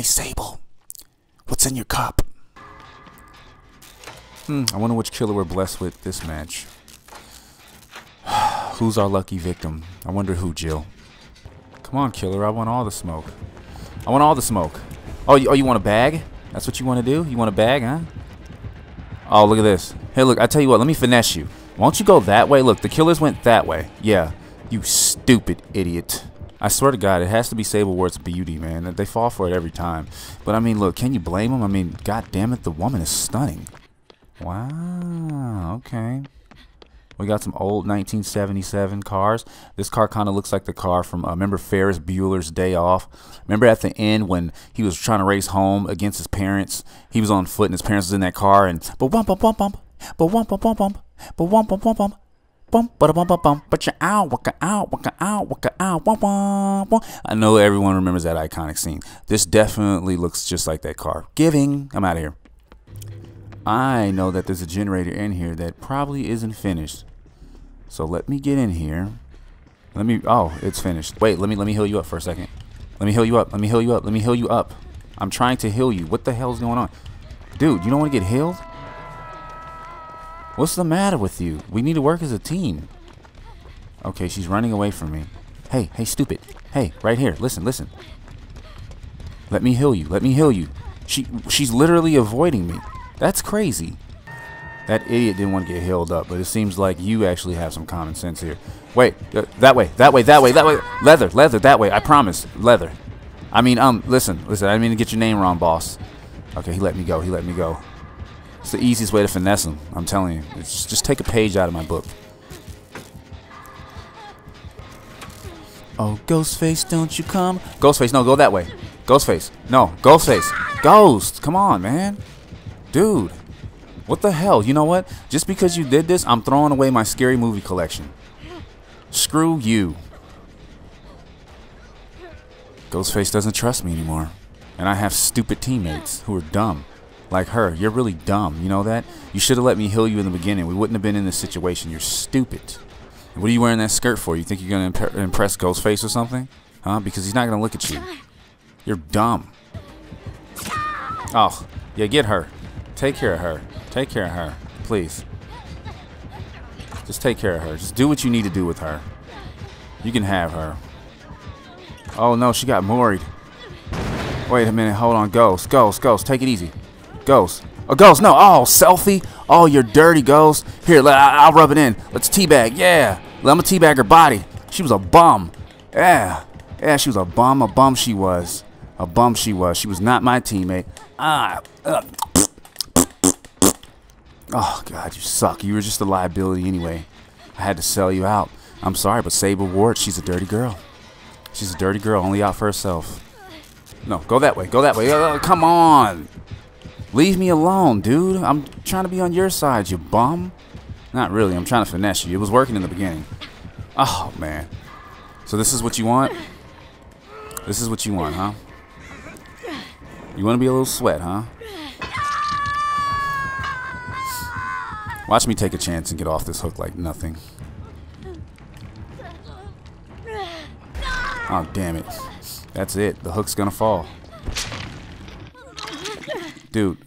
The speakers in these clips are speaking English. Hey, Sable. What's in your cup? I wonder which killer we're blessed with this match. Who's our lucky victim? I wonder who, Jill. Come on, killer. I want all the smoke. I want all the smoke. Oh, you want a bag? That's what you want to do? You want a bag, huh? Oh, look at this. Hey, look, I tell you what. Let me finesse you. Won't you go that way? Look, the killers went that way. Yeah, you stupid idiot. I swear to God, it has to be Sable Ward's beauty, man. They fall for it every time. But, I mean, look, can you blame them? I mean, God damn it, the woman is stunning. Wow, okay. We got some old 1977 cars. This car kind of looks like the car from, remember Ferris Bueller's Day Off? Remember at the end when he was trying to race home against his parents? He was on foot and his parents was in that car and I know everyone remembers that iconic scene. This definitely looks just like that car. Giving. I'm out of here. I know that there's a generator in here that probably isn't finished. So let me get in here. Let me, oh, it's finished. Wait, let me heal you up for a second. Let me heal you up. Let me heal you up. Let me heal you up. I'm trying to heal you. What the hell's going on? Dude, you don't want to get healed? What's the matter with you? We need to work as a team. Okay, she's running away from me. Hey, hey, stupid. Hey, right here. Listen, listen. Let me heal you. Let me heal you. She's literally avoiding me. That's crazy. That idiot didn't want to get healed up, but it seems like you actually have some common sense here. Wait, that way, that way, that way, that way. Leather, leather, that way. I promise, leather. I mean, listen. I didn't mean to get your name wrong, boss. Okay, he let me go. He let me go. It's the easiest way to finesse him. I'm telling you. It's just take a page out of my book. Oh, Ghostface, don't you come? Ghostface, no, go that way. Ghostface, no, Ghostface, Ghost. Come on, man, dude. What the hell? You know what? Just because you did this, I'm throwing away my scary movie collection. Screw you. Ghostface doesn't trust me anymore. And I have stupid teammates who are dumb. Like her. You're really dumb. You know that? You should have let me heal you in the beginning. We wouldn't have been in this situation. You're stupid. What are you wearing that skirt for? You think you're going to impress Ghostface or something? Huh? Because he's not going to look at you. You're dumb. Oh, yeah, get her. Take care of her. Take care of her, please. Just take care of her. Just do what you need to do with her. You can have her. Oh no, she got moried. Wait a minute, hold on, Ghost, Ghost, Ghost, take it easy. Ghost, oh Ghost, no, oh selfie, oh you're dirty, Ghost. Here, I'll rub it in. Let's teabag, yeah. I'm gonna teabag her body. She was a bum. Yeah, yeah, she was a bum she was. A bum she was. She was not my teammate. Oh, God, you suck. You were just a liability anyway. I had to sell you out. I'm sorry, but Sable Ward, she's a dirty girl. She's a dirty girl, only out for herself. No, go that way. Go that way. Come on. Leave me alone, dude. I'm trying to be on your side, you bum. Not really. I'm trying to finesse you. It was working in the beginning. Oh, man. So this is what you want? This is what you want, huh? You want to be a little sweat, huh? Watch me take a chance and get off this hook like nothing. Oh, damn it. That's it. The hook's gonna fall. Dude,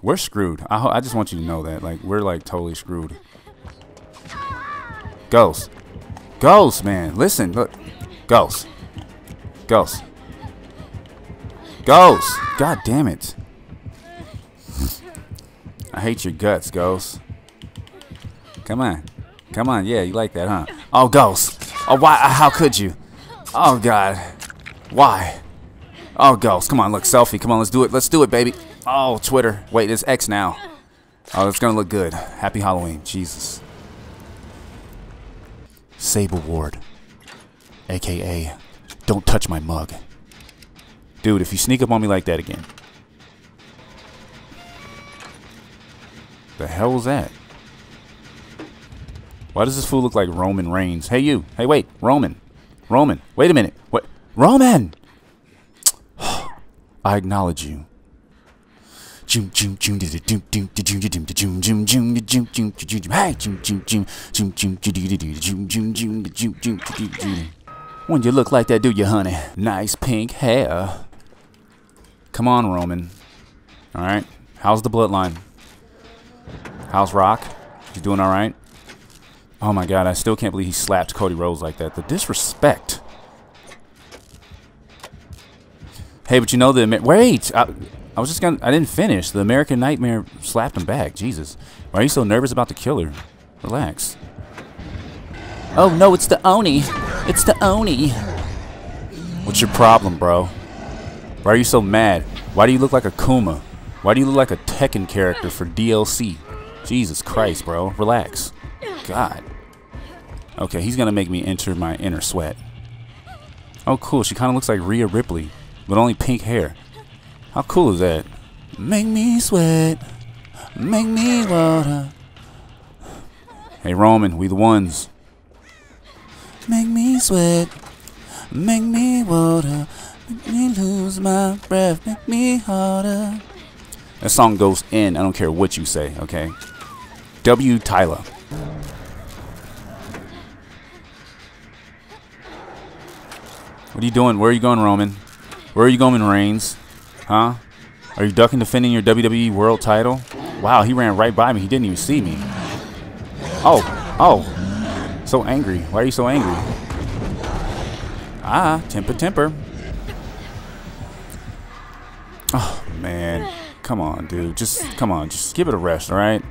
we're screwed. I just want you to know that. Like, we're, like, totally screwed. Ghost. Ghost, man. Listen. Look. Ghost. Ghost. Ghost. God damn it. I hate your guts, Ghost. Come on. Come on. Yeah, you like that, huh? Oh, Ghost. Oh, why? How could you? Oh, God. Why? Oh, Ghost. Come on. Look, selfie. Come on. Let's do it. Let's do it, baby. Oh, Twitter. Wait, it's X now. Oh, it's going to look good. Happy Halloween. Jesus. Sable Ward, a.k.a. Don't touch my mug. Dude, if you sneak up on me like that again. The hell was that? Why does this fool look like Roman Reigns? Hey, you. Hey, wait. Roman. Roman. Wait a minute. What? Roman! I acknowledge you. Hey, when you look like that, do you, honey? Nice pink hair. Come on, Roman. All right. How's the bloodline? How's Rock? You doing all right? Oh, my God. I still can't believe he slapped Cody Rhodes like that. The disrespect. Hey, but you know the... Wait! I was just gonna... I didn't finish. The American Nightmare slapped him back. Jesus. Why are you so nervous about the killer? Relax. Oh, no. It's the Oni. It's the Oni. What's your problem, bro? Why are you so mad? Why do you look like a Kuma? Why do you look like a Tekken character for DLC? Jesus Christ, bro. Relax. God. Okay, he's gonna make me enter my inner sweat. Oh, cool. She kind of looks like Rhea Ripley, but only pink hair. How cool is that? Make me sweat. Make me water. Hey, Roman, we the ones. Make me sweat. Make me water. Make me lose my breath. Make me harder. That song goes in. I don't care what you say, okay? W. Tyler. What are you doing? Where are you going, Roman? Where are you going, Reigns? Huh? Are you ducking defending your WWE World title? Wow, he ran right by me. He didn't even see me. Oh, oh. So angry. Why are you so angry? Ah, temper. Oh, man. Come on, dude. Just give it a rest, all right?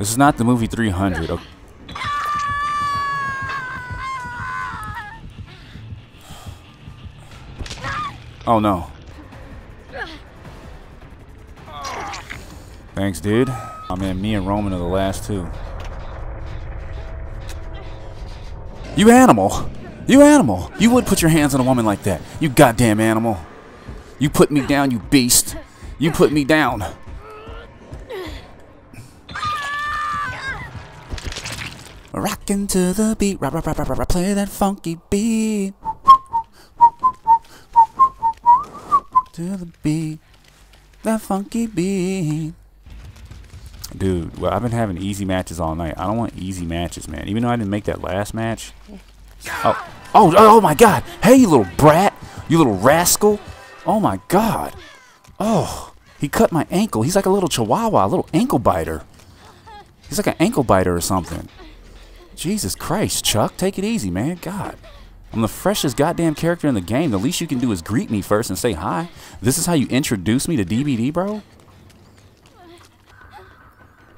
This is not the movie 300. Okay. Oh, no. Thanks, dude. Oh, man, me and Roman are the last two. You animal! You animal! You would put your hands on a woman like that. You goddamn animal. You put me down, you beast. You put me down. Rockin' to the beat. Play that funky beat. To the beat, that funky beat. Dude, well, I've been having easy matches all night. I don't want easy matches, man. Even though I didn't make that last match. Oh my God. Hey, you little brat. You little rascal. Oh my God. Oh, he cut my ankle. He's like a little chihuahua, a little ankle biter. He's like an ankle biter or something. Jesus Christ, Chuck. Take it easy, man. God. I'm the freshest goddamn character in the game. The least you can do is greet me first and say hi. This is how you introduce me to DBD, bro?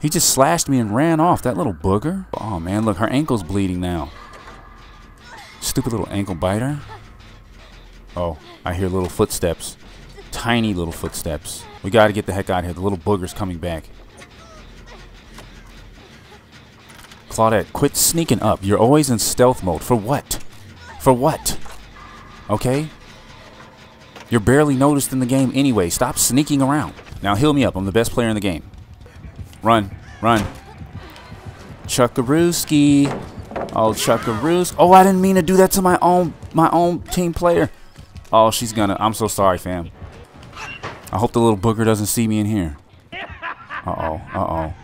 He just slashed me and ran off, that little booger. Oh, man, look, her ankle's bleeding now. Stupid little ankle biter. Oh, I hear little footsteps. Tiny little footsteps. We gotta get the heck out of here. The little booger's coming back. Claudette, quit sneaking up. You're always in stealth mode. For what? For what? Okay? You're barely noticed in the game anyway. Stop sneaking around. Now heal me up. I'm the best player in the game. Run. Run. Chuckarooski. Oh, Chuckaroos. Oh, I didn't mean to do that to my own team player. Oh, she's gonna. I'm so sorry, fam. I hope the little booger doesn't see me in here. Uh-oh. Uh-oh.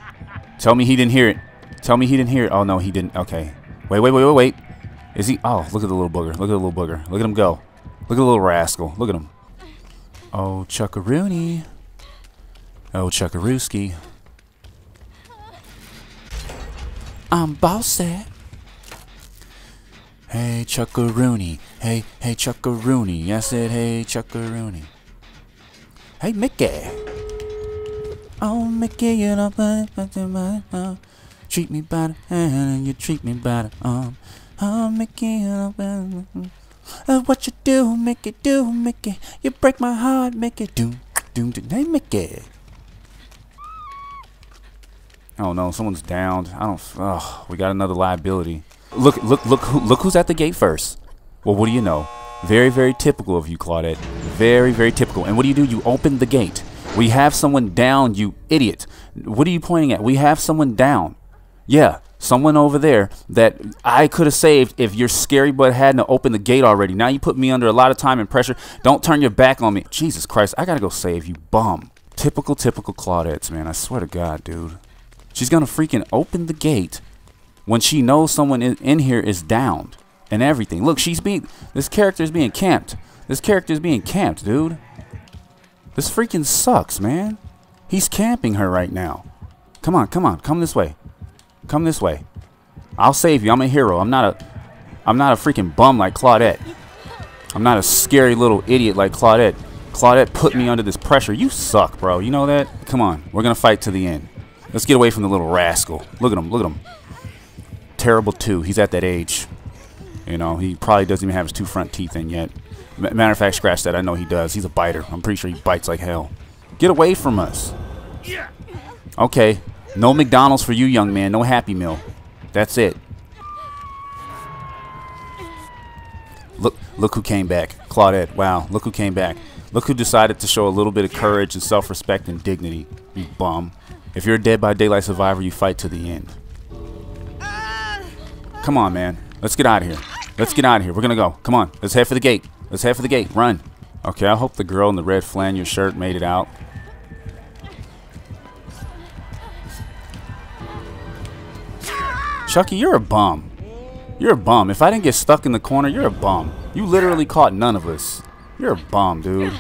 Tell me he didn't hear it. Tell me he didn't hear it. Oh, no, he didn't. Okay. Wait. Is he? Oh, look at the little booger. Look at the little booger. Look at him go. Look at the little rascal. Look at him. Oh, Chuckaroony. Oh, Chuckarooski. I'm bossy. Hey, Chuckaroony. Hey, Chuckaroony. I said, hey, Chuckaroony. Hey, Mickey. Oh, Mickey, you don't play my arm. Treat me by the hand, you treat me by the arm. Oh, Mickey, what you do, Mickey, you break my heart, Mickey, do, hey, Mickey. Oh no, someone's downed. I don't. Oh, we got another liability. Look who's at the gate first. Well, what do you know? Very, very typical of you, Claudette. Very, very typical. And what do? You open the gate. We have someone down, you idiot. What are you pointing at? We have someone down. Yeah. Someone over there that I could have saved if your scary butt hadn't opened the gate already. Now you put me under a lot of time and pressure. Don't turn your back on me. Jesus Christ, I gotta go save you, bum. Typical Claudettes, man. I swear to God, dude. She's gonna freaking open the gate when she knows someone in here is downed and everything. Look, this character is being camped. This character is being camped, dude. This freaking sucks, man. He's camping her right now. Come on, come on, come this way. Come this way. I'll save you. I'm a hero. I'm not a freaking bum like Claudette. I'm not a scary little idiot like Claudette. Claudette put me under this pressure. You suck, bro. You know that? Come on. We're going to fight to the end. Let's get away from the little rascal. Look at him. Look at him. Terrible, too. He's at that age. You know, he probably doesn't even have his two front teeth in yet. Matter of fact, scratch that. I know he does. He's a biter. I'm pretty sure he bites like hell. Get away from us. Okay. No McDonald's for you, young man. No Happy Meal. That's it. Look who came back. Claudette. Wow. Look who came back. Look who decided to show a little bit of courage and self-respect and dignity. You bum. If you're a Dead by Daylight survivor, you fight to the end. Come on, man. Let's get out of here. Let's get out of here. We're going to go. Come on. Let's head for the gate. Let's head for the gate. Run. Okay, I hope the girl in the red flannel shirt made it out. Chucky, you're a bum. You're a bum. If I didn't get stuck in the corner, you're a bum. You literally caught none of us. You're a bum, dude.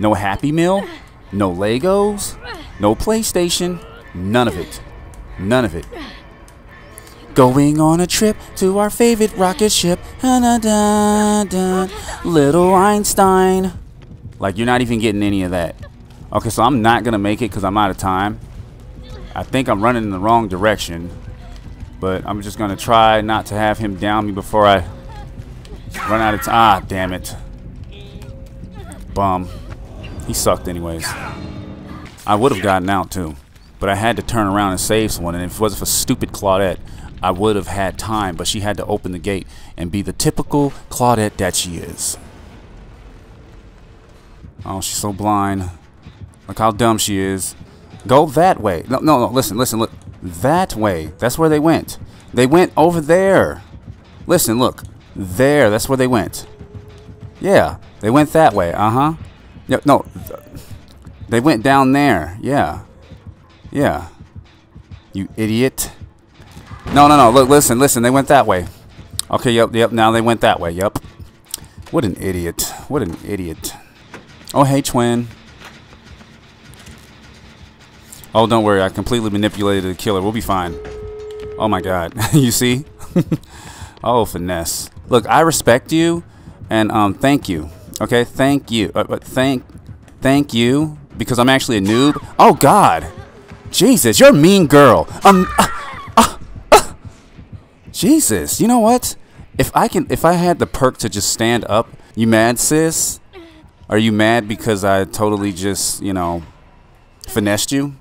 No Happy Meal. No Legos. No PlayStation. None of it. None of it. Going on a trip to our favorite rocket ship. Little Einstein. Like, you're not even getting any of that. Okay, so I'm not going to make it because I'm out of time. I think I'm running in the wrong direction, but I'm just gonna try not to have him down me before I run out of time. Ah, damn it. Bum. He sucked anyways. I would have gotten out too, but I had to turn around and save someone, and if it wasn't for stupid Claudette, I would have had time, but she had to open the gate and be the typical Claudette that she is. Oh, she's so blind. Look how dumb she is. Go that way. No, no, no. Listen, listen, look. That way. That's where they went. They went over there. Listen, look. There. That's where they went. Yeah. They went that way. Uh-huh. No, no. They went down there. Yeah. Yeah. You idiot. No, no, no. Look, listen, listen. They went that way. Okay, yep, yep. Now they went that way. Yep. What an idiot. What an idiot. Oh, hey, twin. Oh, don't worry. I completely manipulated the killer. We'll be fine. Oh, my God. You see? Oh, finesse. Look, I respect you, and thank you. Okay? Thank you. Thank you, because I'm actually a noob. Oh, God. Jesus, you're a mean girl. Jesus, you know what? If I had the perk to just stand up, you mad, sis? Are you mad because I totally just, you know, finessed you?